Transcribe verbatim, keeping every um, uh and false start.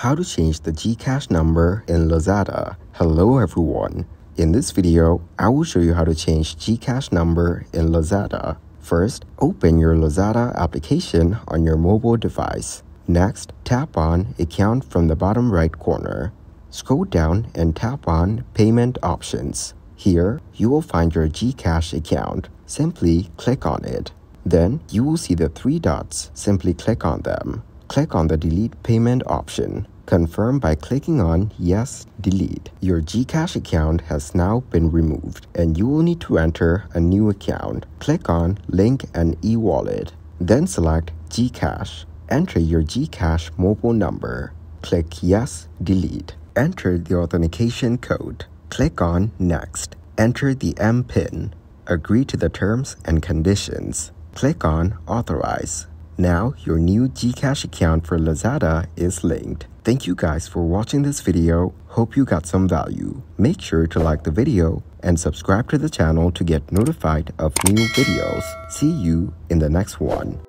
How to change the GCash number in Lazada. Hello everyone. In this video, I will show you how to change GCash number in Lazada. First, open your Lazada application on your mobile device. Next, tap on Account from the bottom right corner. Scroll down and tap on Payment Options. Here, you will find your GCash account. Simply click on it. Then, you will see the three dots. Simply click on them. Click on the Delete Payment option. Confirm by clicking on Yes, Delete. Your GCash account has now been removed, and you will need to enter a new account. Click on Link an eWallet. Then select GCash. Enter your GCash mobile number. Click Yes, Delete. Enter the authentication code. Click on Next. Enter the M PIN. Agree to the terms and conditions. Click on Authorize. Now, your new GCash account for Lazada is linked. Thank you guys for watching this video. Hope you got some value. Make sure to like the video and subscribe to the channel to get notified of new videos. See you in the next one.